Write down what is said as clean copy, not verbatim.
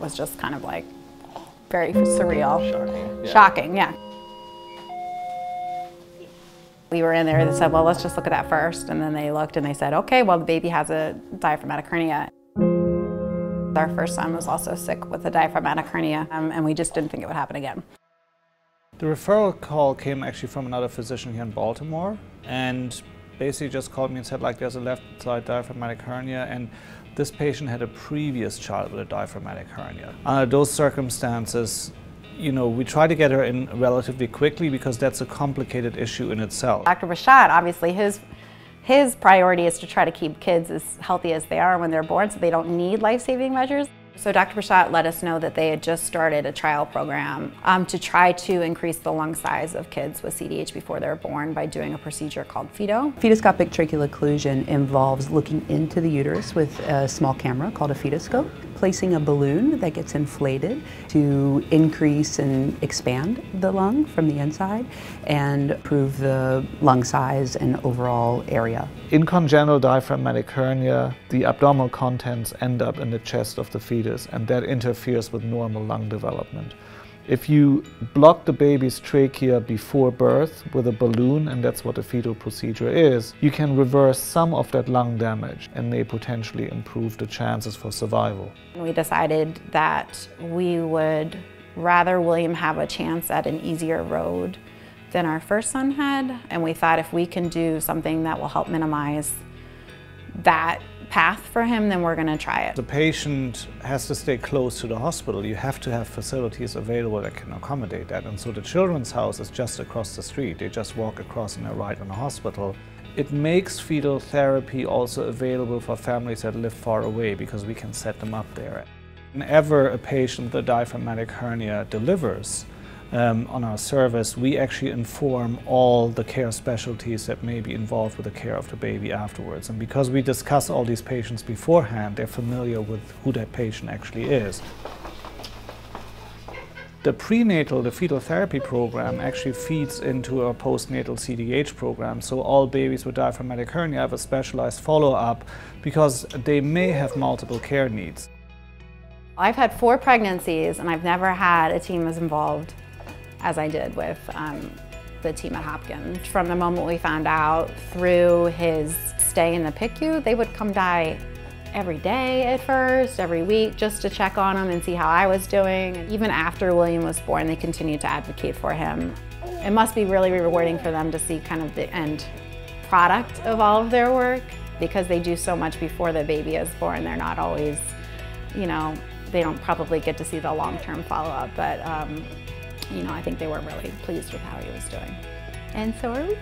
that was just kind of like very surreal. Shocking. Yeah. Shocking, yeah. We were in there, they said, well, let's just look at that first. And then they looked and they said, okay, well, the baby has a diaphragmatic hernia. Our first son was also sick with a diaphragmatic hernia, and we just didn't think it would happen again. The referral call came actually from another physician here in Baltimore, and basically just called me and said, like, there's a left side diaphragmatic hernia, and this patient had a previous child with a diaphragmatic hernia. Under those circumstances, you know, we try to get her in relatively quickly because that's a complicated issue in itself. Dr. Rashad, obviously, his priority is to try to keep kids as healthy as they are when they're born so they don't need life-saving measures. So Dr. Prashad let us know that they had just started a trial program to try to increase the lung size of kids with CDH before they're born by doing a procedure called FETO. Fetoscopic tracheal occlusion involves looking into the uterus with a small camera called a fetoscope, placing a balloon that gets inflated to increase and expand the lung from the inside and improve the lung size and overall area. In congenital diaphragmatic hernia, the abdominal contents end up in the chest of the fetus, and that interferes with normal lung development. If you block the baby's trachea before birth with a balloon, and that's what a fetal procedure is, you can reverse some of that lung damage and may potentially improve the chances for survival. We decided that we would rather William have a chance at an easier road than our first son had, and we thought if we can do something that will help minimize that path for him, then we're going to try it. The patient has to stay close to the hospital. You have to have facilities available that can accommodate that. And so the children's house is just across the street. They just walk across and they're right in the hospital. It makes fetal therapy also available for families that live far away because we can set them up there. Whenever a patient with a diaphragmatic hernia delivers on our service, we actually inform all the care specialties that may be involved with the care of the baby afterwards. And because we discuss all these patients beforehand, they're familiar with who that patient actually is. The prenatal, the fetal therapy program, actually feeds into our postnatal CDH program. So all babies with diaphragmatic hernia have a specialized follow-up because they may have multiple care needs. I've had 4 pregnancies and I've never had a team as involved as I did with the team at Hopkins. From the moment we found out through his stay in the PICU, they would come by every day at first, every week, just to check on him and see how I was doing. And even after William was born, they continued to advocate for him. It must be really rewarding for them to see kind of the end product of all of their work, because they do so much before the baby is born. They're not always, you know, they don't probably get to see the long-term follow-up, but you know, I think they were really pleased with how he was doing. And so are we.